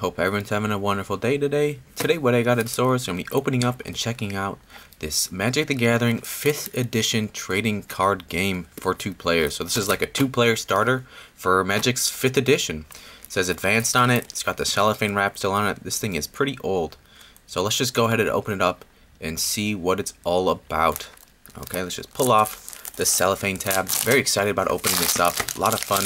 Hope everyone's having a wonderful day today. Today what I got in store is going to be opening up and checking out this Magic the Gathering 5th Edition trading card game for 2 players. So this is like a 2-player starter for Magic's 5th Edition. It says advanced on it. It's got the cellophane wrap still on it. This thing is pretty old. So let's just go ahead and open it up and see what it's all about. Okay, let's just pull off the cellophane tab. Very excited about opening this up. A lot of fun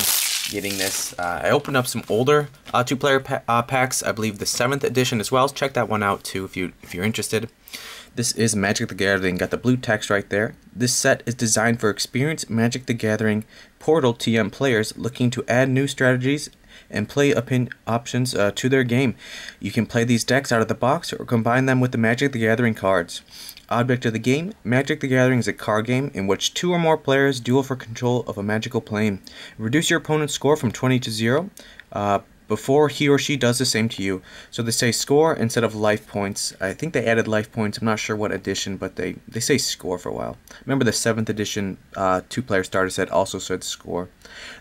getting this. I opened up some older 2-player packs. I believe the 7th edition as well. Check that one out too if you're interested. This is Magic the Gathering. Got the blue text right there. This set is designed for experienced Magic the Gathering Portal TM players looking to add new strategies and play options to their game. You can play these decks out of the box or combine them with the Magic the Gathering cards. Object of the game, Magic the Gathering is a card game in which 2 or more players duel for control of a magical plane. Reduce your opponent's score from 20 to 0 before he or she does the same to you. So they say score instead of life points. I think they added life points. I'm not sure what edition, but they say score for a while. Remember the 7th edition 2-player starter set also said score.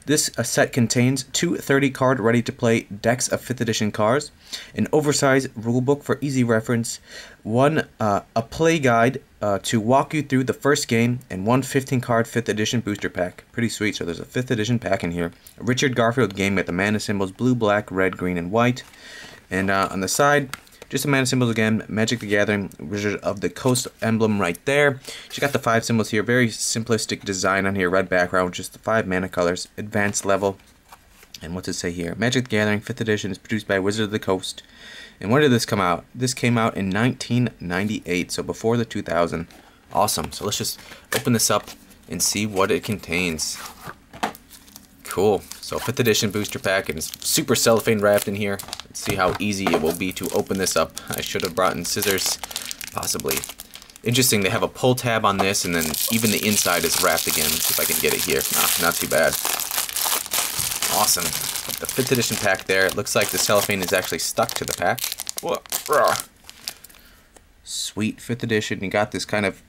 This set contains 2 30-card ready-to-play decks of 5th edition cards, an oversized rulebook for easy reference, a play guide to walk you through the first game, and one 15-card 5th edition booster pack. Pretty sweet, so there's a 5th edition pack in here. A Richard Garfield game with the mana symbols, blue, black, red, green, and white. And on the side, just the mana symbols again, Magic the Gathering, Wizard of the Coast emblem right there. She got the 5 symbols here, very simplistic design on here, red background, just the 5 mana colors, advanced level. And what's it say here? Magic the Gathering 5th Edition is produced by Wizard of the Coast. And when did this come out? This came out in 1998, so before the 2000. Awesome. So let's just open this up and see what it contains. Cool. So 5th Edition booster pack, and it's super cellophane wrapped in here. Let's see how easy it will be to open this up. I should have brought in scissors, possibly. Interesting, they have a pull tab on this, and then even the inside is wrapped again. Let's see if I can get it here. Not too bad. Awesome. The 5th edition pack there. It looks like the cellophane is actually stuck to the pack. Whoa. Sweet 5th edition. You got this kind of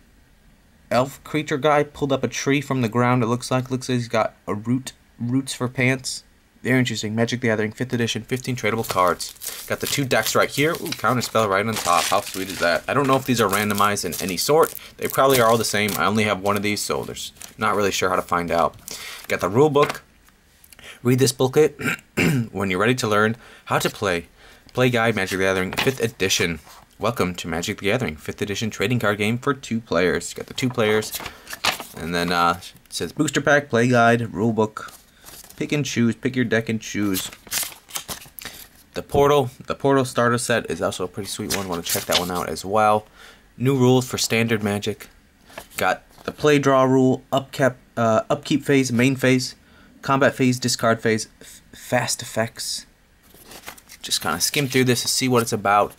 elf creature guy pulled up a tree from the ground. It looks like. Looks like he's got a roots for pants. Very interesting. Magic the Gathering 5th edition. 15 tradable cards. Got the 2 decks right here. Ooh, counterspell right on top. How sweet is that? I don't know if these are randomized in any sort. They probably are all the same. I only have one of these, so there's not really sure how to find out. Got the rule book. Read this booklet when you're ready to learn how to play. Play Guide Magic the Gathering 5th Edition. Welcome to Magic the Gathering 5th Edition trading card game for 2 players. Got the 2 players. And then it says Booster Pack, Play Guide, Rulebook. Pick and choose. Pick your deck and choose. The Portal starter set is also a pretty sweet one. Want to check that one out as well. New rules for standard Magic. Got the Play Draw Rule, Upkeep Phase, Main Phase. Combat phase, discard phase, fast effects. Just kind of skim through this to see what it's about.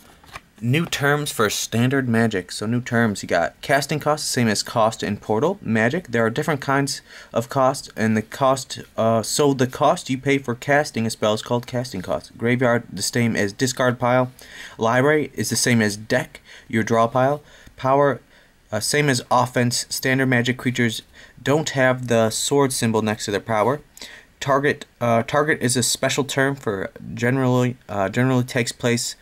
New terms for standard Magic. So new terms, you got casting cost, same as cost in Portal Magic. There are different kinds of cost, and the cost, so the cost you pay for casting a spell is called casting cost. Graveyard, the same as discard pile. Library is the same as deck, your draw pile. Power, same as offense. Standard Magic creatures don't have the sword symbol next to their power. Target is a special term for generally takes place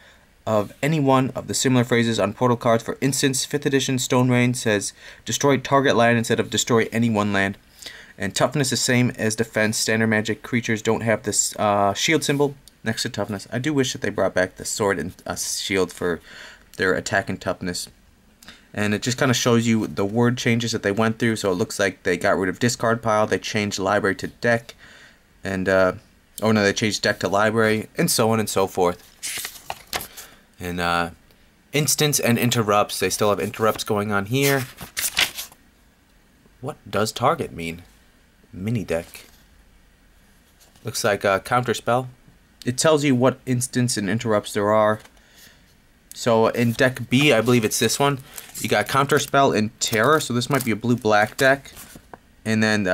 of any one of the similar phrases on Portal cards. For instance, 5th edition Stone Rain says destroy target land instead of destroy any one land. And toughness is same as defense. Standard Magic creatures don't have this shield symbol next to toughness. I do wish that they brought back the sword and shield for their attack and toughness. And it just kind of shows you the word changes that they went through. So it looks like they got rid of discard pile. They changed library to deck. And, oh no, they changed deck to library. And so on and so forth. And instants and interrupts. They still have interrupts going on here. What does target mean? Mini deck. Looks like a counter spell. It tells you what instants and interrupts there are. So in deck B, I believe it's this one, you got Counterspell and Terror, so this might be a blue-black deck. And then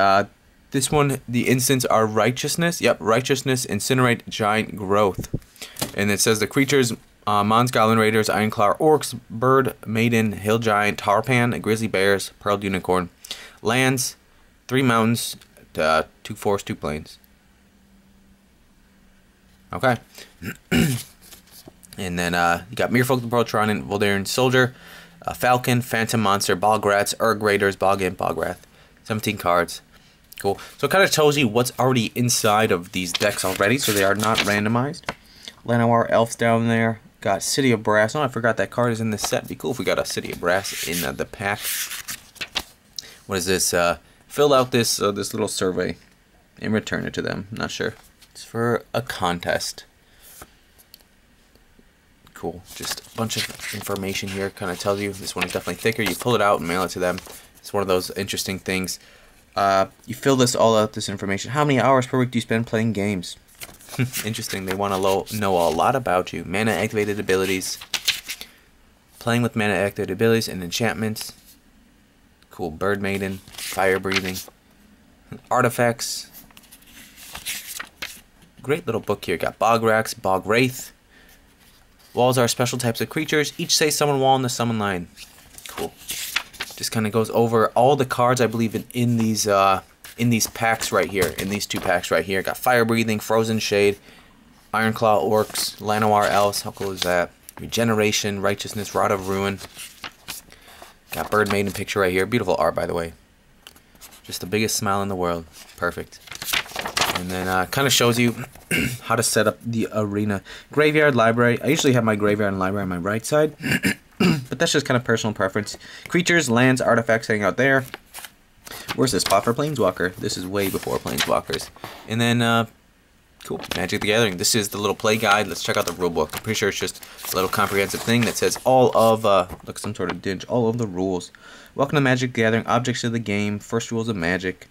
this one, the instants are Righteousness. Yep, Righteousness, Incinerate, Giant Growth. And it says the creatures, Mons, Goblin Raiders, Ironclaw, Orcs, Bird, Maiden, Hill Giant, Tarpan, Grizzly Bears, Pearled Unicorn. Lands, 3 mountains, 2 forests, 2 plains. Okay. And then you got Merfolk, the Voltron, and Voldaren Soldier, Falcon, Phantom Monster, Bog Rats, Urg Raiders, Bog Imp, Bog Wrath. 17 cards. Cool. So it kind of tells you what's already inside of these decks already, so they are not randomized. Llanowar Elf's down there. Got City of Brass. Oh, I forgot that card is in this set. It'd be cool if we got a City of Brass in the pack. What is this? Fill out this this little survey and return it to them. I'm not sure. It's for a contest. Cool. Just a bunch of information here. Kind of tells you this one is definitely thicker. You pull it out and mail it to them. It's one of those interesting things. You fill this all out, this information. How many hours per week do you spend playing games? Interesting. They want to know a lot about you. Mana activated abilities. Playing with mana activated abilities and enchantments. Cool. Bird Maiden. Fire breathing. Artifacts. Great little book here. Got Bog Rats, Bog Wraith. Walls are special types of creatures. Each say summon wall in the summon line. Cool. Just kind of goes over all the cards I believe in these packs right here, in these two packs right here. Got Fire Breathing, Frozen Shade, Iron Claw Orcs, Llanowar Elves, how cool is that? Regeneration, Righteousness, Rod of Ruin. Got Bird Maiden picture right here. Beautiful art, by the way. Just the biggest smile in the world. Perfect. And then kind of shows you how to set up the arena. Graveyard, Library. I usually have my Graveyard and Library on my right side, but that's just kind of personal preference. Creatures, lands, artifacts hang out there. Where's this spot for Planeswalker? This is way before Planeswalkers. And then, cool, Magic the Gathering. This is the little play guide. Let's check out the rulebook. I'm pretty sure it's just a little comprehensive thing that says all of, look, some sort of dinge, all of the rules. Welcome to Magic the Gathering, objects of the game, first rules of Magic,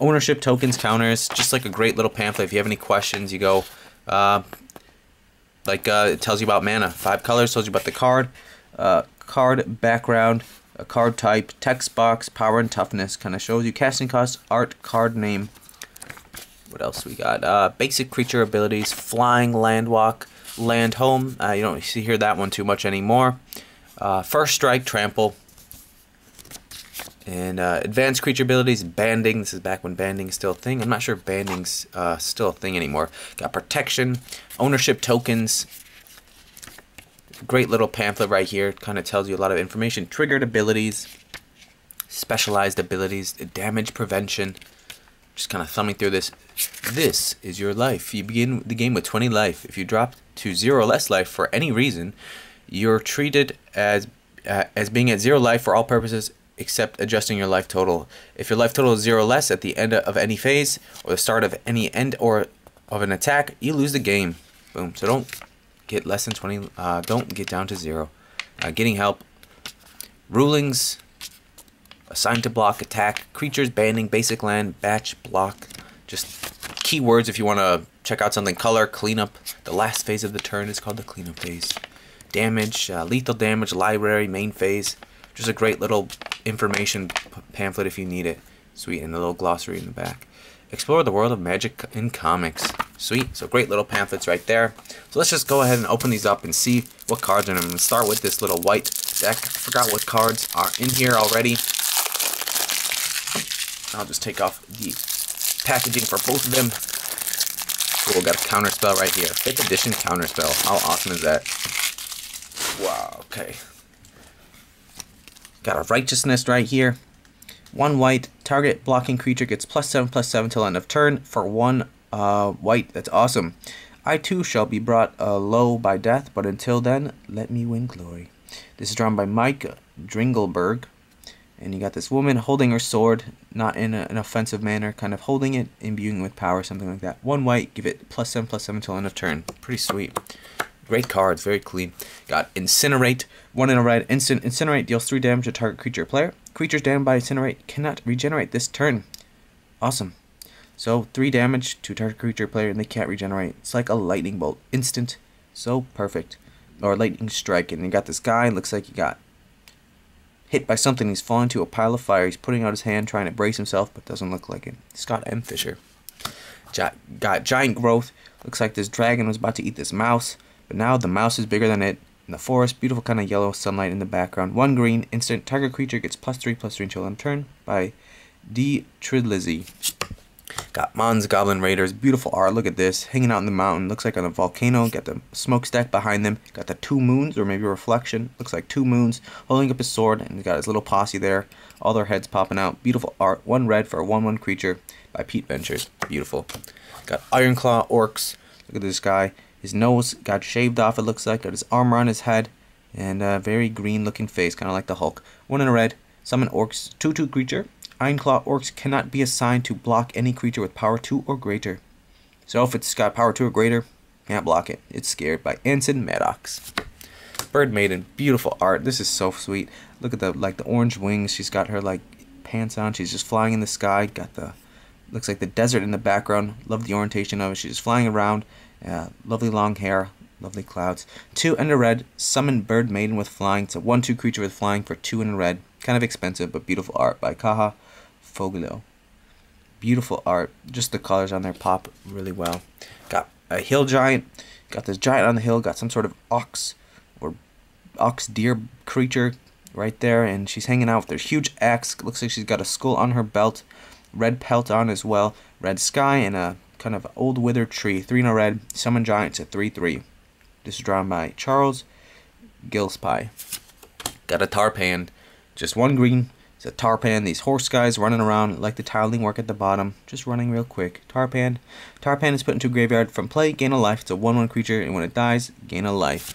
ownership, tokens, counters. Just like a great little pamphlet. If you have any questions, you go, it tells you about mana. 5 colors, tells you about the card, card background, a card type, text box, power and toughness. Kind of shows you casting costs, art, card name. What else we got? Basic creature abilities, flying, land walk, land home. You don't hear that one too much anymore. First strike, trample. And advanced creature abilities, banding. This is back when banding is still a thing. I'm not sure if banding's still a thing anymore. Got protection, ownership tokens. Great little pamphlet right here. Kind of tells you a lot of information. Triggered abilities, specialized abilities, damage prevention. Just kind of thumbing through this. This is your life. You begin the game with 20 life. If you drop to 0 or less life for any reason, you're treated as being at 0 life for all purposes except adjusting your life total. If your life total is 0 or less at the end of any phase or the start of any end or of an attack, you lose the game. Boom. So don't get less than 20, don't get down to 0. Getting help, rulings, assigned to block, attack, creatures, banding, basic land, batch, block. Just keywords if you want to check out something. Color, cleanup. The last phase of the turn is called the cleanup phase. Damage, lethal damage, library, main phase. Just a great little information pamphlet if you need it. Sweet, and a little glossary in the back. Explore the world of Magic and comics. Sweet. So great little pamphlets right there. So let's just go ahead and open these up and see what cards are in them. I'm going to start with this little white deck. I forgot what cards are in here already. I'll just take off the packaging for both of them. Cool, got a counterspell right here. 5th edition counterspell. How awesome is that? Wow, okay. Got a righteousness right here. 1 white, target blocking creature gets +7/+7 till end of turn for 1 white. That's awesome. I too shall be brought low by death, but until then, let me win glory. This is drawn by Mike Dringelberg. And you got this woman holding her sword, not in an offensive manner, kind of holding it, imbuing with power, something like that. 1 white, give it +7/+7 till end of turn. Pretty sweet. Great cards, very clean. Got Incinerate, 1 in a red instant. Incinerate deals 3 damage to target creature player. Creatures damaged by Incinerate cannot regenerate this turn. Awesome. So 3 damage to target creature player and they can't regenerate. It's like a lightning bolt. Instant. So perfect. Or lightning strike. And you got this guy, looks like you got hit by something, he's falling to a pile of fire. He's putting out his hand, trying to brace himself, but doesn't look like it. Scott M. Fisher. Got giant growth. Looks like this dragon was about to eat this mouse, but now the mouse is bigger than it. In the forest, beautiful kind of yellow sunlight in the background. 1 green, instant. Target creature gets +3/+3 until end turn by D. Tridlizzi. Got Mons, Goblin Raiders, beautiful art, look at this, hanging out in the mountain, looks like on a volcano, got the smokestack behind them, got the two moons, or maybe a reflection, looks like two moons, holding up his sword, and he's got his little posse there, all their heads popping out, beautiful art, one red for a 1/1 creature by Pete Venters, beautiful. Got Ironclaw Orcs, look at this guy, his nose got shaved off it looks like, got his armor on his head, and a very green looking face, kind of like the Hulk. One in a red, summon Orcs, 2/2 creature. Ironclaw Orcs cannot be assigned to block any creature with power 2 or greater. So if it's got power 2 or greater, can't block it. It's scared by Anson Maddox. Bird Maiden, beautiful art. This is so sweet. Look at the the orange wings. She's got her pants on. She's just flying in the sky. Got the looks like the desert in the background. Love the orientation of it. She's just flying around. Lovely long hair. Lovely clouds. 2 and a red. Summon Bird Maiden with flying. It's a 1/2 creature with flying for 2 and a red. Kind of expensive, but beautiful art by Kaja Foglio. Beautiful art. Just the colors on there pop really well. Got a hill giant. Got this giant on the hill. Got some sort of ox or ox deer creature right there. And she's hanging out with their huge axe. Looks like she's got a skull on her belt. Red pelt on as well. Red sky and a kind of old withered tree. 3 and a red. Summon giant to 3/3. This is drawn by Charles Gillespie. Got a tarpan. Just one green. It's a tarpan. These horse guys running around like the tiling work at the bottom. Just running real quick. Tarpan. Tarpan is put into a graveyard from play. Gain a life. It's a 1/1 creature. And when it dies, gain a life.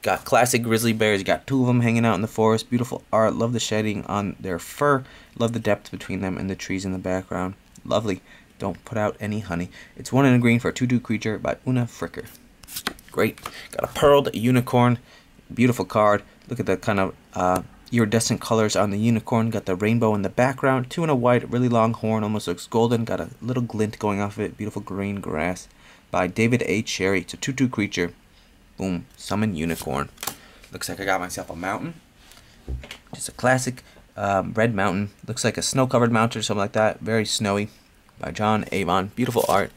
Got classic grizzly bears. You got 2 of them hanging out in the forest. Beautiful art. Love the shedding on their fur. Love the depth between them and the trees in the background. Lovely. Don't put out any honey. It's 1 in a green for a 2/2 creature by Una Fricker. Great. Got a pearled unicorn. Beautiful card. Look at the kind of... iridescent colors on the unicorn. Got the rainbow in the background. 2 in a white, really long horn, almost looks golden. Got a little glint going off of it. Beautiful green grass by David A. Cherry. It's a 2/2 creature. Boom. Summon unicorn. Looks like I got myself a mountain. Just a classic red mountain. Looks like a snow-covered mountain or something like that. Very snowy by John Avon. Beautiful art.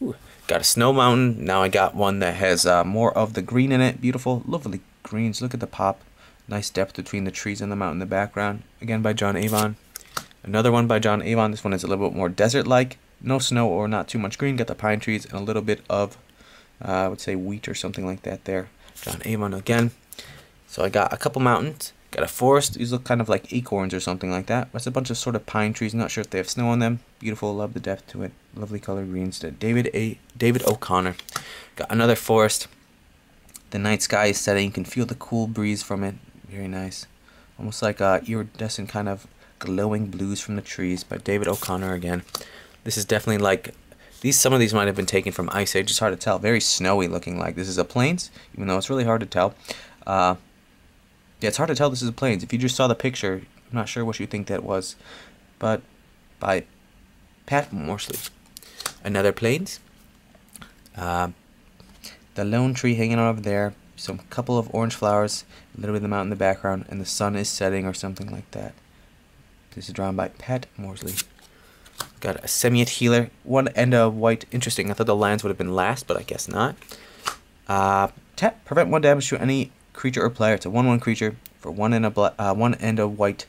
Ooh. Got a snow mountain. Now I got one that has more of the green in it. Beautiful. Lovely greens. Look at the pop. Nice depth between the trees and the mountain in the background. Again by John Avon. Another one by John Avon. This one is a little bit more desert-like. No snow or not too much green. Got the pine trees and a little bit of, I would say, wheat or something like that there. John Avon again. So I got a couple mountains. Got a forest. These look kind of like acorns or something like that. That's a bunch of sort of pine trees. I'm not sure if they have snow on them. Beautiful. Love the depth to it. Lovely color greens to David O'Connor. Got another forest. The night sky is setting. You can feel the cool breeze from it. Very nice. Almost like iridescent kind of glowing blues from the trees by David O'Connor again. This is definitely like, some of these might have been taken from Ice Age. It's hard to tell. Very snowy looking like. This is a plains, even though it's really hard to tell. Yeah, it's hard to tell this is a plains. If you just saw the picture, I'm not sure what you think that was. But by Pat Morrissey. Another plains. The lone tree hanging out over there. Some couple of orange flowers, a little bit of them out in the background, and the sun is setting or something like that. This is drawn by Pat Morsley. Got a Semiot Healer, 1 and a white. Interesting, I thought the lions would have been last, but I guess not. Tap, prevent 1 damage to any creature or player. It's a 1/1 creature for 1 and a white.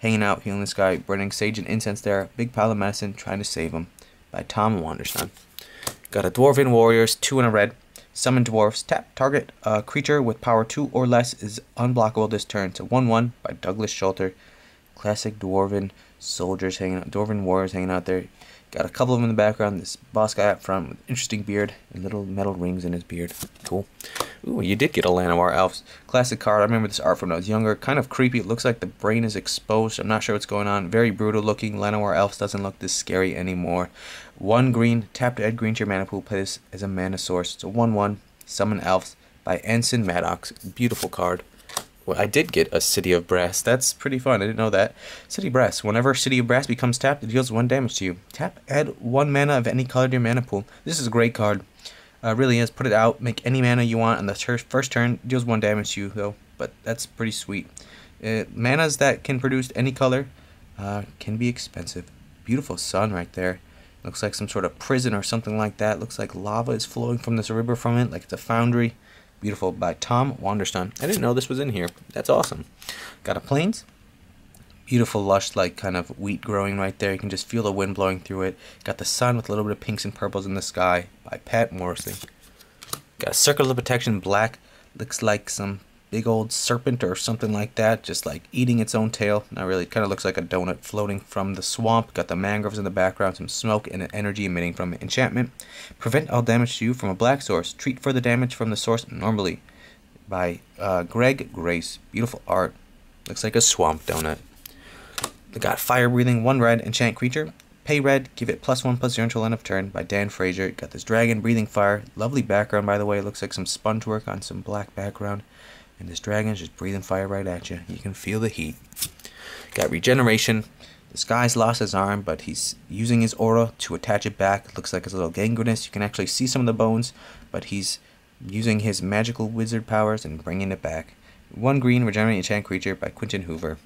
Hanging out, healing the sky, burning sage and incense there. Big pile of medicine, trying to save him by Tom Wanderson. Got a Dwarven Warriors, 2 and a red. Summon Dwarfs. Tap. Target a creature with power 2 or less is unblockable this turn. It's a 1/1 by Douglas Shuler. Classic Dwarven soldiers hanging out. Dwarven warriors hanging out there. Got a couple of them in the background. This boss guy up front with interesting beard and little metal rings in his beard. Cool. Ooh, you did get a Llanowar Elves. Classic card. I remember this art from when I was younger. Kind of creepy. It looks like the brain is exposed. I'm not sure what's going on. Very brutal looking. Llanowar Elves doesn't look this scary anymore. 1 green. Tap to add green to your mana pool. Play this as a mana source. It's a 1/1. Summon Elves by Ensign Maddox. Beautiful card. Well, I did get a City of Brass. That's pretty fun. I didn't know that. City of Brass. Whenever City of Brass becomes tapped, it deals 1 damage to you. Tap, add 1 mana of any color to your mana pool. This is a great card. Really is. Put it out. Make any mana you want on the first turn. Deals 1 damage to you, though. But that's pretty sweet. Manas that can produce any color can be expensive. Beautiful sun right there. Looks like some sort of prison or something like that. Looks like lava is flowing from this river from it, like it's a foundry. Beautiful by Tom Wanderson. I didn't know this was in here. That's awesome. Got a plains. beautiful, lush, like kind of wheat growing right there. You can just feel the wind blowing through it. Got The Sun with a little bit of pinks and purples in the sky by Pat Morrissey. Got Circles of Protection black. Looks like some big old serpent or something like that, just like eating its own tail. Not really, it kind of looks like a donut floating from the swamp. Got the mangroves in the background, some smoke and energy emitting from it. Enchantment, prevent all damage to you from a black source. Treat further damage from the source normally by Greg Grace. Beautiful art. Looks like a swamp donut. They got Fire Breathing, one red, enchant creature. Pay red, give it +1/+0 until end of turn by Dan Frazier. Got this dragon breathing fire. Lovely background, by the way. It looks like some sponge work on some black background. And this dragon's just breathing fire right at you. You can feel the heat. Got Regeneration. This guy's lost his arm, but he's using his aura to attach it back. It looks like it's a little gangrenous. You can actually see some of the bones, but he's using his magical wizard powers and bringing it back. One green, Regenerate enchant creature by Quentin Hoover.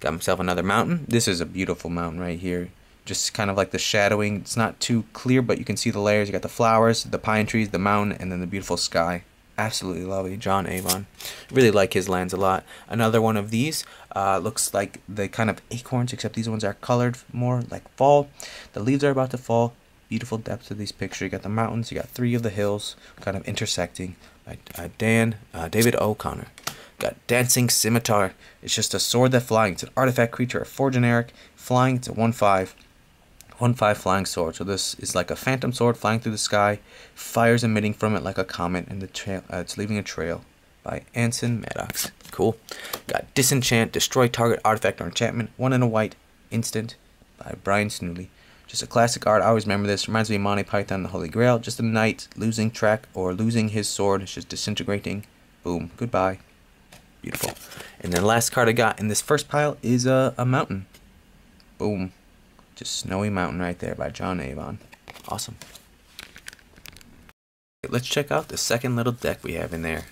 Got himself another mountain. This is a beautiful mountain right here. Just kind of like the shadowing. It's not too clear, but you can see the layers. You got the flowers, the pine trees, the mountain, and then the beautiful sky. Absolutely lovely. John Avon. Really like his lands a lot. Another one of these looks like the kind of acorns, except these ones are colored more like fall. The leaves are about to fall. Beautiful depth of these pictures. You got the mountains. You got three of the hills kind of intersecting. David O'Connor. Got Dancing Scimitar. It's just a sword that's flying. It's an artifact creature, a 4 generic. Flying, it's a 1/5. 1/5 flying sword. So this is like a phantom sword flying through the sky. Fire's emitting from it like a comet, and the trail, it's leaving a trail by Anson Maddox. Cool. Got Disenchant, destroy target artifact or enchantment. 1 in a white, instant by Brian Snooly. Just a classic art. I always remember this. Reminds me of Monty Python and the Holy Grail. Just a knight losing track or losing his sword. It's just disintegrating. Boom. Goodbye. Beautiful. And then the last card I got in this first pile is a mountain. Boom. Just Snowy Mountain right there by John Avon. Awesome. Let's check out the second little deck we have in there.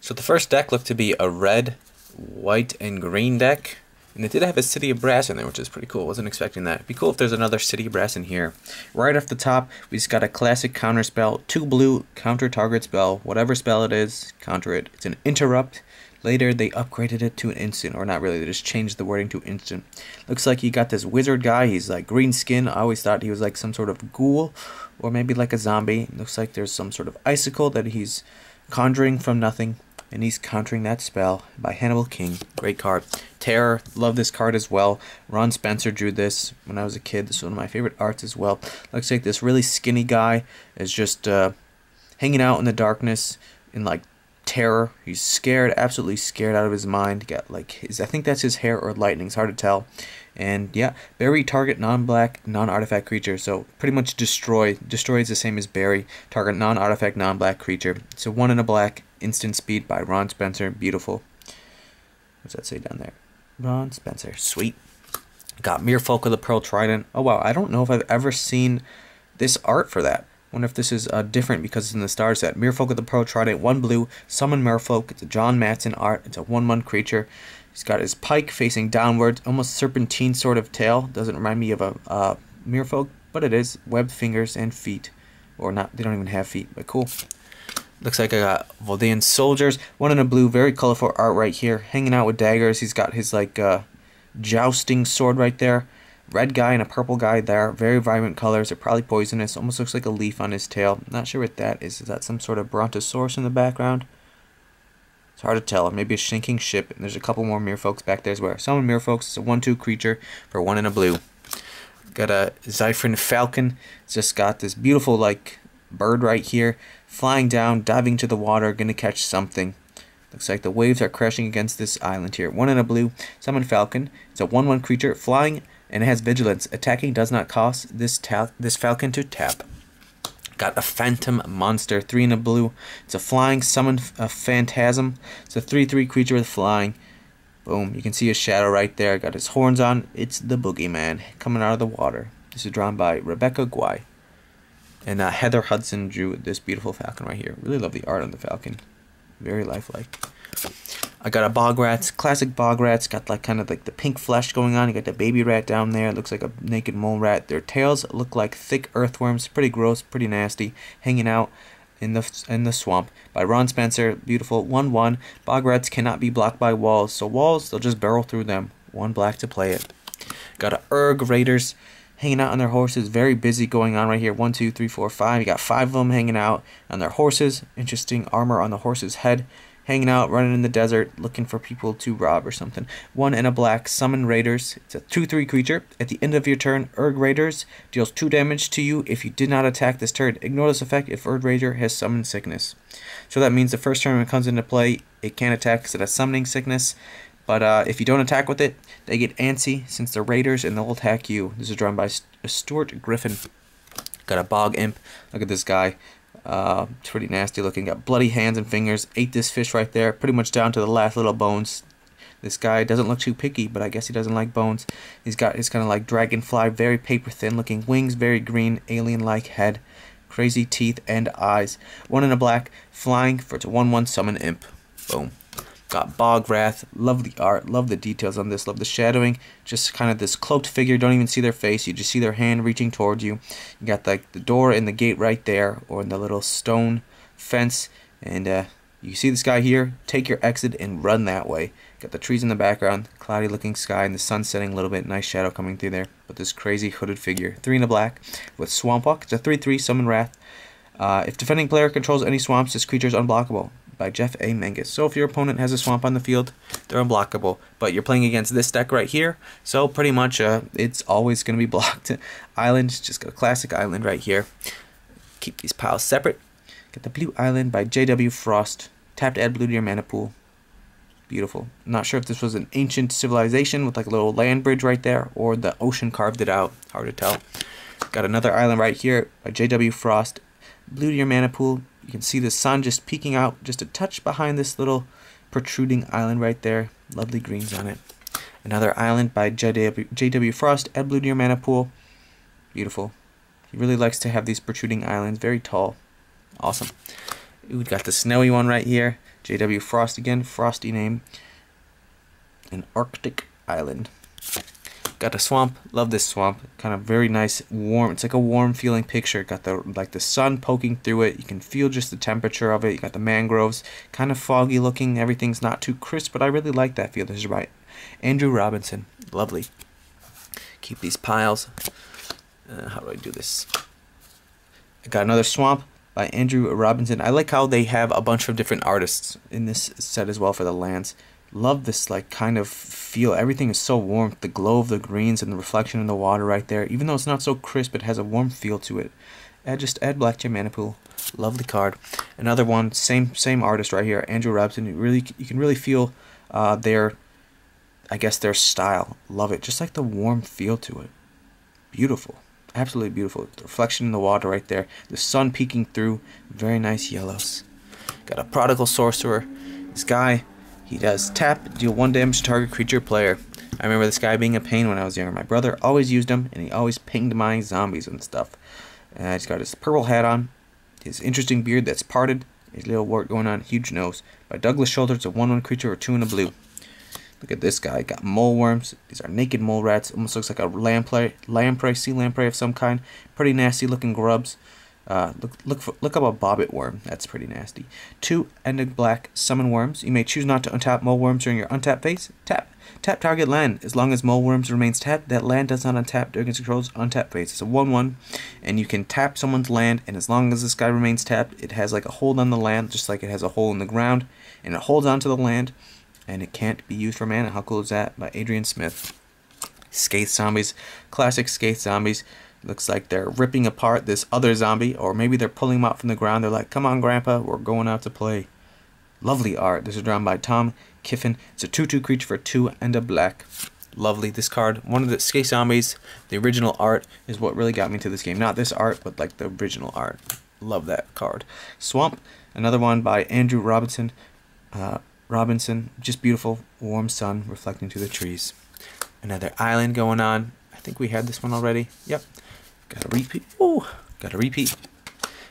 So the first deck looked to be a red, white, and green deck. And they did have a City of Brass in there, which is pretty cool. Wasn't expecting that. It'd be cool if there's another City of Brass in here. Right off the top, we just got a classic counter spell. 2 blue, counter target spell. Whatever spell it is, counter it. It's an interrupt. Later, they upgraded it to an instant, or not really, they just changed the wording to instant. Looks like you got this wizard guy, he's like green skin. I always thought he was like some sort of ghoul, or maybe like a zombie. Looks like there's some sort of icicle that he's conjuring from nothing, and he's countering that spell by Hannibal King. Great card. Terror, love this card as well. Ron Spencer drew this when I was a kid. This is one of my favorite arts as well. Looks like this really skinny guy is just hanging out in the darkness in like terror. He's scared, absolutely scared out of his mind. Got like his, I think that's his hair or lightning, it's hard to tell. And yeah, bury target non-black non-artifact creature. So pretty much destroy is the same as bury. Target non-artifact non-black creature. So 1 in a black, instant speed by Ron Spencer. Beautiful. What's that say down there? Ron Spencer. Sweet. Got Merfolk of the Pearl Trident. Oh wow, I don't know if I've ever seen this art for that. Wonder if this is different because it's in the star set. Merfolk of the Pearl Trident, 1 blue. Summon Merfolk. It's a John Matson art. It's a 1/1 creature. He's got his pike facing downwards, almost serpentine sort of tail. Doesn't remind me of a Merfolk, but it is. Webbed fingers and feet. Or not, they don't even have feet, but cool. Looks like I got Voldean Soldiers. 1 in a blue, very colorful art right here. Hanging out with daggers. He's got his like jousting sword right there. Red guy and a purple guy there. Very vibrant colors. They're probably poisonous. Almost looks like a leaf on his tail. Not sure what that is. Is that some sort of brontosaurus in the background? It's hard to tell. Or maybe a sinking ship. And there's a couple more merfolks back there as well. Summon merfolks. It's a 1/2 creature for 1 in a blue. Got a Zyphrin Falcon. It's just got this beautiful like bird right here. Flying down, diving to the water, gonna catch something. Looks like the waves are crashing against this island here. 1 in a blue. Summon Falcon. It's a 1/1 creature. Flying. And it has vigilance. Attacking does not cost this falcon to tap. Got a Phantom Monster, 3 in a blue. It's a flying summon a phantasm. It's a 3/3 creature with flying. Boom. You can see his shadow right there. Got his horns on. It's the boogeyman coming out of the water. This is drawn by Rebecca Guai. And Heather Hudson drew this beautiful falcon right here. Really love the art on the falcon. Very lifelike. I got a bog rats, classic bog rats, got like kind of like the pink flesh going on. You got the baby rat down there, it looks like a naked mole rat. Their tails look like thick earthworms, pretty gross, pretty nasty, hanging out in the swamp by Ron Spencer. Beautiful. 1/1. Bog rats cannot be blocked by walls, so walls, they'll just barrel through them. one black to play it. Got a Urg Raiders hanging out on their horses. Very busy going on right here. 1, 2, 3, 4, 5. You got 5 of them hanging out on their horses. Interesting armor on the horse's head. Hanging out, running in the desert, looking for people to rob or something. 1 and a black, summon raiders. It's a 2/3 creature. At the end of your turn, Urg Raiders deals 2 damage to you if you did not attack this turn. Ignore this effect if Urg Raider has summoned sickness. So that means the first turn when it comes into play, it can't attack because it has summoning sickness. But if you don't attack with it, they get antsy since they're raiders and they'll attack you. This is drawn by Stuart Griffin. Got a Bog Imp. Look at this guy. Pretty nasty looking. Got bloody hands and fingers. Ate this fish right there, pretty much down to the last little bones. This guy doesn't look too picky, but I guess he doesn't like bones. He's got his kind of like dragonfly, very paper thin looking wings, very green, alien-like head, crazy teeth and eyes. 1 and a black, flying for it's a 1/1 summon imp. Boom. Got Bog Wrath. Love the art. Love the details on this. Love the shadowing. Just kind of this cloaked figure. Don't even see their face. You just see their hand reaching towards you. You got like the door and the gate right there, or in the little stone fence. And you see this guy here. Take your exit and run that way. Got the trees in the background. Cloudy looking sky and the sun setting a little bit. Nice shadow coming through there. But this crazy hooded figure. 3 and a black with Swamp Walk. It's a 3/3 summon Wrath. If defending player controls any swamps, this creature is unblockable. By Jeff A. Menges. So if your opponent has a swamp on the field, they're unblockable. But you're playing against this deck right here, so pretty much it's always going to be blocked. Island, just got a classic island right here. Keep these piles separate. Got the Blue Island by J.W. Frost. Tap to add blue to your mana pool. Beautiful. Not sure if this was an ancient civilization with like a little land bridge right there, or the ocean carved it out. Hard to tell. Got another island right here by J.W. Frost. Blue to your mana pool. You can see the sun just peeking out just a touch behind this little protruding island right there. Lovely greens on it. Another island by J.W. Frost. Add blue to your mana pool. Beautiful. He really likes to have these protruding islands. Very tall. Awesome. We've got the snowy one right here. J.W. Frost again. Frosty name. An Arctic island. Got a swamp. Love this swamp. Kind of very nice, warm. It's like a warm feeling picture. Got the like the sun poking through it. You can feel just the temperature of it. You got the mangroves. Kind of foggy looking. Everything's not too crisp, but I really like that feel. This is by Andrew Robinson. Lovely. Keep these piles. How do I do this? I got another swamp by Andrew Robinson. I like how they have a bunch of different artists in this set as well for the lands. Love this like kind of feel. Everything is so warm. The glow of the greens and the reflection in the water right there. Even though it's not so crisp, it has a warm feel to it. Just add black to your mana pool. Lovely card. Another one, same artist right here, Andrew Robinson. You can really feel their style. Love it. Just like the warm feel to it. Beautiful. Absolutely beautiful. The reflection in the water right there. The sun peeking through. Very nice yellows. Got a Prodigal Sorcerer. This guy. He does tap, deal 1 damage to target creature player. I remember this guy being a pain when I was younger. My brother always used him, and he always pinged my zombies and stuff. He's got his purple hat on, his interesting beard that's parted, his little wart going on, huge nose. By Douglas Shuler, it's a 1/1 creature or 2 and a blue. Look at this guy. Got mole worms. These are naked mole rats. Almost looks like a lamprey, sea lamprey of some kind. Pretty nasty looking grubs. Look up a bobbit worm. That's pretty nasty. 2 and a black, summon worms. You may choose not to untap mole worms during your untap phase. Tap target land. As long as mole worms remains tapped, that land does not untap during its control's untap phase. It's a 1/1, and you can tap someone's land, and as long as this guy remains tapped, it has like a hold on the land, just like it has a hole in the ground, and it holds onto the land, and it can't be used for mana. How cool is that? By Adrian Smith. Scathe zombies. Classic Scathe zombies. Looks like they're ripping apart this other zombie, or maybe they're pulling him out from the ground. They're like, come on, Grandpa, we're going out to play. Lovely art. This is drawn by Tom Kyffin. It's a 2/2 creature for 2 and a black. Lovely. This card, one of the Scathe Zombies, the original art is what really got me to this game. Not this art, but like the original art. Love that card. Swamp, another one by Andrew Robinson. Just beautiful, warm sun reflecting through the trees. Another island going on. I think we had this one already. Yep. Got a repeat. Ooh, got a repeat.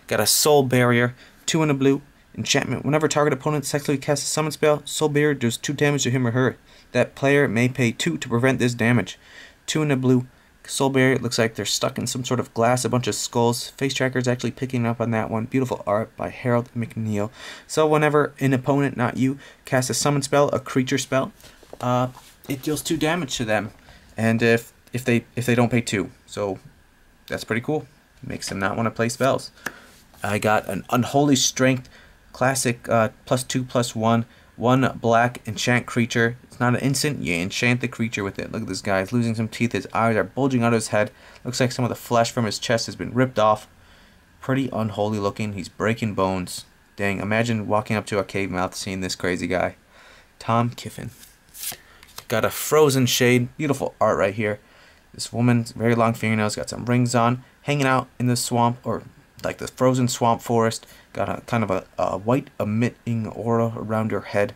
Got a Soul Barrier, 2 and a blue, enchantment. Whenever target opponent successfully casts a summon spell, Soul Barrier does 2 damage to him or her. That player may pay 2 to prevent this damage. 2 and a blue, Soul Barrier. It looks like they're stuck in some sort of glass, a bunch of skulls. Face Tracker's actually picking up on that one. Beautiful art by Harold McNeil. So whenever an opponent, not you, casts a summon spell, a creature spell, it deals 2 damage to them, and if they don't pay 2, so that's pretty cool. Makes them not want to play spells. I got an Unholy Strength classic +2/+1 black enchant creature. It's not an instant. You enchant the creature with it. Look at this guy. He's losing some teeth. His eyes are bulging out of his head. Looks like some of the flesh from his chest has been ripped off. Pretty unholy looking. He's breaking bones. Dang, imagine walking up to a cave mouth seeing this crazy guy. Tom Kyffin. Got a Frozen Shade. Beautiful art right here. This woman's very long fingernails. Got some rings on. Hanging out in the swamp, or like the frozen swamp forest. Got a kind of a white emitting aura around her head.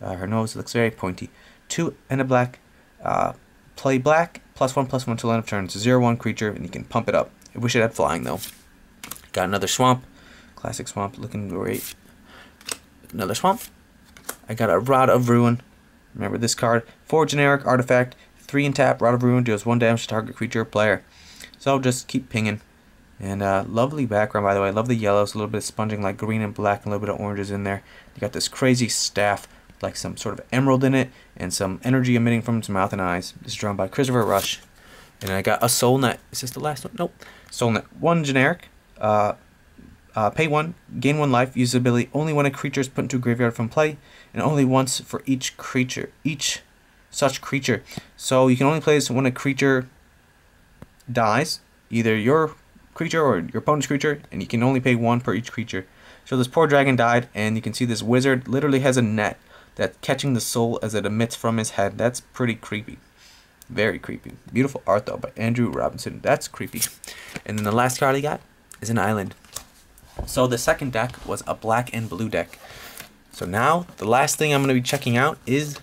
Her nose looks very pointy. 2 and a black. Play black. +1/+1 to land of turn. It's a 0/1 creature, and you can pump it up. I wish it had flying, though. Got another swamp. Classic swamp. Looking great. Another swamp. I got a Rod of Ruin. Remember this card. 4 generic artifact. 3 and tap. Rod of Ruin deals 1 damage to target creature or player. So I'll just keep pinging. And lovely background, by the way. I love the yellows, a little bit of sponging, like green and black, and a little bit of oranges in there. You got this crazy staff, like some sort of emerald in it, and some energy emitting from its mouth and eyes. This is drawn by Christopher Rush. And I got a Soul Net. Is this the last one? Nope. Soul Net. 1 generic. Pay 1, gain 1 life. Usability only when a creature is put into a graveyard from play, and only once for each creature, each such creature. So you can only play this when a creature dies, either your creature or your opponent's creature, and you can only pay 1 per each creature. So this poor dragon died, and you can see this wizard literally has a net that's catching the soul as it emits from his head. That's pretty creepy. Very creepy. Beautiful art, though, by Andrew Robinson. That's creepy. And then the last card I got is an island. So the second deck was a black and blue deck. So now the last thing I'm going to be checking out is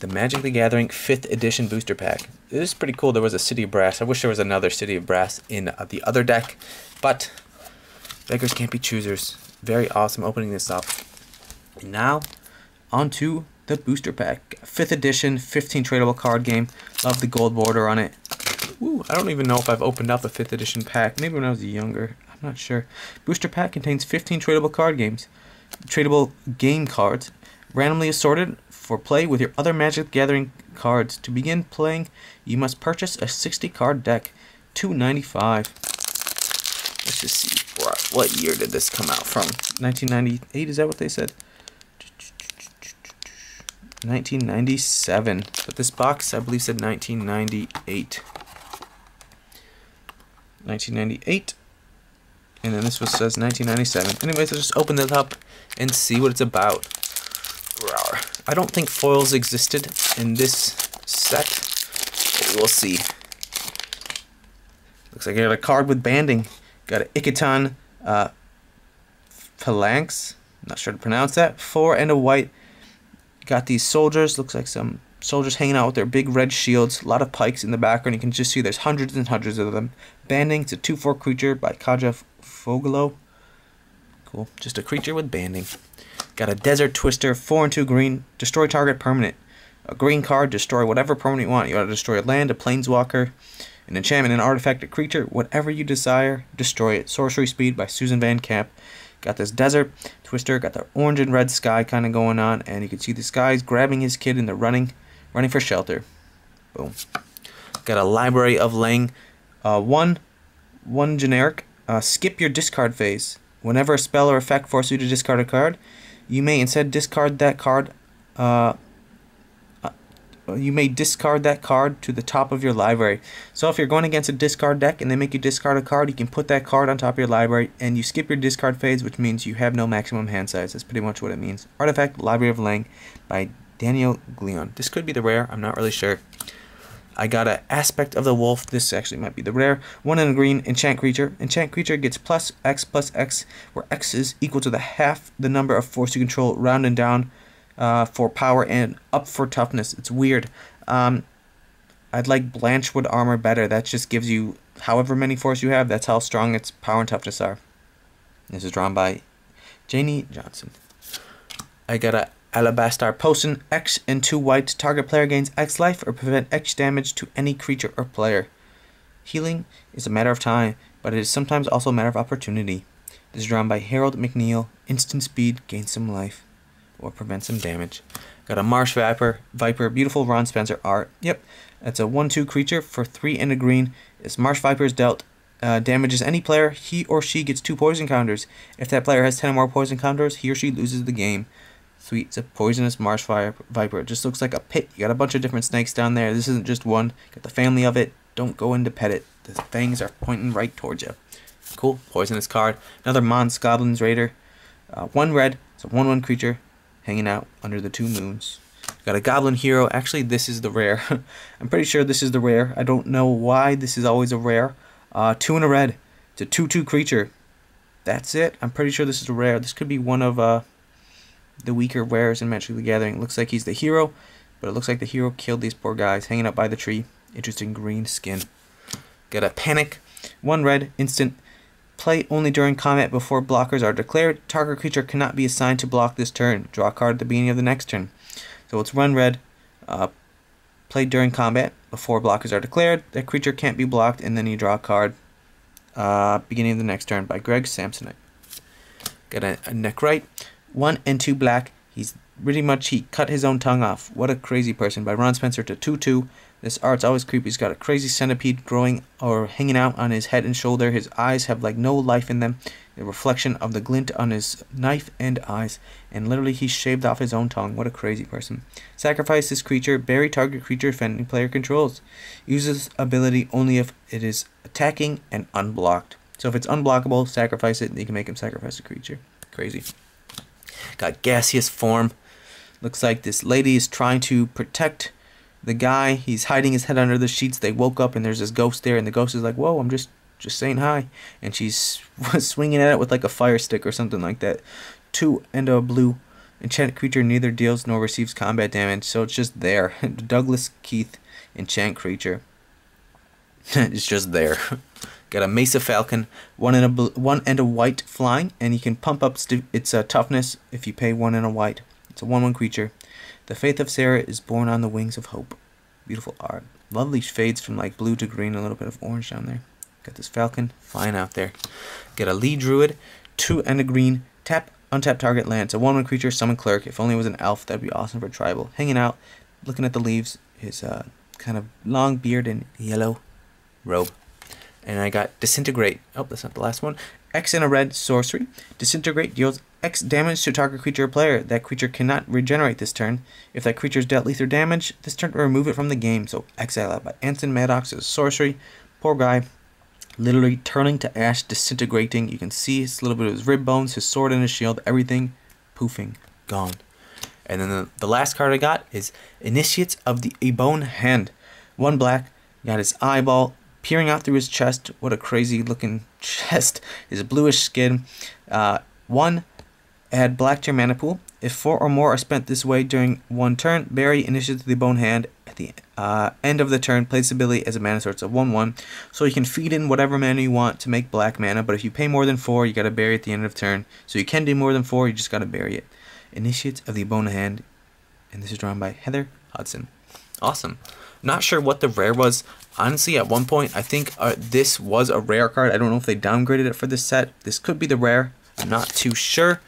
the Magic the Gathering 5th Edition Booster Pack. This is pretty cool. There was a City of Brass. I wish there was another City of Brass in the other deck, but beggars can't be choosers. Very awesome opening this up. And now, onto the Booster Pack. 5th Edition, 15 tradable card game. Love the gold border on it. Ooh, I don't even know if I've opened up the 5th Edition pack. Maybe when I was younger. I'm not sure. Booster Pack contains 15 tradable game cards, randomly assorted for play with your other Magic the Gathering cards. To begin playing, you must purchase a 60-card deck, $2.95. Let's just see, what year did this come out from? 1998, is that what they said? 1997. But this box, I believe, said 1998. 1998. And then this one says 1997. Anyways, let's just open this up and see what it's about. I don't think foils existed in this set, but we'll see. Looks like I got a card with banding. Got an Iketon Phalanx. Not sure to pronounce that. 4 and a white. Got these soldiers. Looks like some soldiers hanging out with their big red shields. A lot of pikes in the background. You can just see there's hundreds and hundreds of them. Banding. It's a 2/4 creature by Kaja Foglio. Cool. Just a creature with banding. Got a Desert Twister, 4 and 2 green, destroy target permanent. A green card, destroy whatever permanent you want. You want to destroy a land, a planeswalker, an enchantment, an artifact, a creature, whatever you desire, destroy it. Sorcery Speed by Susan Van Camp. Got this Desert Twister, got the orange and red sky kind of going on, and you can see this guy's grabbing his kid and they're running for shelter. Boom. Got a Library of Lang, 1 generic, skip your discard phase. Whenever a spell or effect forces you to discard a card, you may instead discard that card. You may discard that card to the top of your library. So if you're going against a discard deck and they make you discard a card, you can put that card on top of your library and you skip your discard phase, which means you have no maximum hand size. That's pretty much what it means. Artifact Library of Lang by Daniel Gleon. This could be the rare. I'm not really sure. I got an Aspect of the Wolf. This actually might be the rare. 1 in a green, enchant creature. Enchant creature gets plus X, where X is equal to the half the number of force you control, round and down for power and up for toughness. It's weird. I'd like Blanchwood Armor better. That just gives you however many force you have. That's how strong its power and toughness are. This is drawn by Janie Johnson. I got a Alabastar Potion, X and 2 white. Target player gains X life or prevent X damage to any creature or player. Healing is a matter of time, but it is sometimes also a matter of opportunity. This is drawn by Harold McNeil. Instant speed, gains some life or prevents some damage. Got a Marsh Viper, beautiful Ron Spencer art. Yep, that's a 1/2 creature for 3 and a green. This Marsh Viper is dealt damages any player, he or she gets 2 poison counters. If that player has 10 or more poison counters, he or she loses the game. Sweet, it's a poisonous Marsh Viper. It just looks like a pit. You got a bunch of different snakes down there. This isn't just one. Got the family of it. Don't go in to pet it. The fangs are pointing right towards you. Cool, poisonous card. Another Mons Goblins Raider. 1 red. It's a 1/1 creature hanging out under the 2 moons. Got a Goblin Hero. Actually, this is the rare. I'm pretty sure this is the rare. I don't know why this is always a rare. 2 and a red. It's a 2/2 creature. That's it. I'm pretty sure this is a rare. This could be one of the weaker rares in Magic the Gathering. It looks like he's the hero, but it looks like the hero killed these poor guys hanging up by the tree. Interesting green skin. Got a Panic. 1 red, instant. Play only during combat before blockers are declared. Target creature cannot be assigned to block this turn. Draw a card at the beginning of the next turn. So it's 1 red. Play during combat before blockers are declared. That creature can't be blocked, and then you draw a card beginning of the next turn by Greg Samsonite. Got a Necrite. 1 and 2 black. He's pretty much, he cut his own tongue off. What a crazy person. By Ron Spencer to 2/2. This art's always creepy. He's got a crazy centipede growing or hanging out on his head and shoulder. His eyes have like no life in them. The reflection of the glint on his knife and eyes. And literally he shaved off his own tongue. What a crazy person. Sacrifice this creature. Bury target creature if any player controls. Use this ability only if it is attacking and unblocked. So if it's unblockable, sacrifice it. You can make him sacrifice a creature. Crazy. Got Gaseous Form. Looks like this lady is trying to protect the guy. He's hiding his head under the sheets. They woke up and there's this ghost there, and the ghost is like, whoa, I'm just saying hi. And she's swinging at it with like a fire stick or something like that. 2 and a blue. Enchanted creature neither deals nor receives combat damage. So it's just there. Douglas Keith, enchant creature. It's just there. Got a Mesa Falcon, 1 and a white flying, and you can pump up its toughness if you pay 1 and a white. It's a 1/1 creature. The faith of Sarah is born on the wings of hope. Beautiful art. Lovely shades from like blue to green, a little bit of orange down there. Got this falcon flying out there. Got a Lee Druid, 2 and a green. Tap, untap target land. It's a 1/1 creature, summon cleric. If only it was an elf, that'd be awesome for tribal. Hanging out, looking at the leaves, his kind of long beard and yellow robe. And I got Disintegrate. Oh, that's not the last one. X and a red sorcery. Disintegrate deals X damage to target creature or player. That creature cannot regenerate this turn. If that creature is dealt lethal damage, this turn remove it from the game. So exile out by Anson Maddox is sorcery. Poor guy. Literally turning to ash, disintegrating. You can see a little bit of his rib bones, his sword and his shield, everything poofing. Gone. And then the last card I got is Initiates of the Ebone Hand. 1 black. Got his eyeball peering out through his chest. What a crazy looking chest. His bluish skin. 1, add black to your mana pool. If 4 or more are spent this way during 1 turn, bury Initiative of the Bone Hand at the end of the turn. Place ability as a mana source of 1/1. So you can feed in whatever mana you want to make black mana, but if you pay more than 4, you got to bury it at the end of the turn. So you can do more than 4, you just got to bury it. Initiates of the Bone Hand. And this is drawn by Heather Hudson. Awesome. Not sure what the rare was. Honestly, at one point, I think this was a rare card. I don't know if they downgraded it for this set. This could be the rare. I'm not too sure.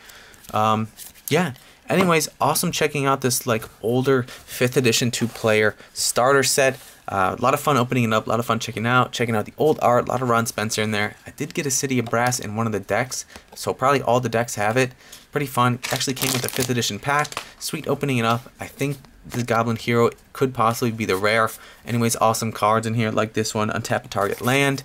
Yeah. Anyways, awesome checking out this like older 5th edition 2-player starter set. A lot of fun opening it up. A lot of fun checking out the old art. A lot of Ron Spencer in there. I did get a City of Brass in one of the decks, so probably all the decks have it. Pretty fun. It actually came with the 5th edition pack. Sweet opening it up. I think this Goblin Hero could possibly be the rare. Anyways, awesome cards in here like this one. Untap a target land.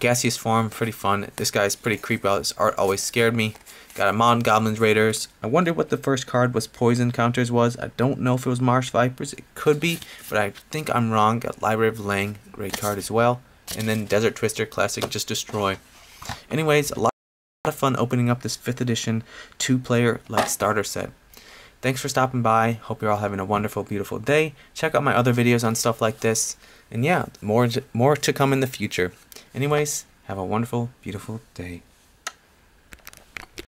Gaseous Form, pretty fun. This guy's pretty creepy out. This art always scared me. Got a Mon Goblins Raiders. I wonder what the first card was Poison Counters was. I don't know if it was Marsh Vipers. It could be, but I think I'm wrong. Got Library of Lang, great card as well. And then Desert Twister, classic, just destroy. Anyways, a lot of fun opening up this 5th edition 2-player like starter set. Thanks for stopping by. Hope you're all having a wonderful, beautiful day. Check out my other videos on stuff like this. And yeah, more to come in the future. Anyways, have a wonderful, beautiful day.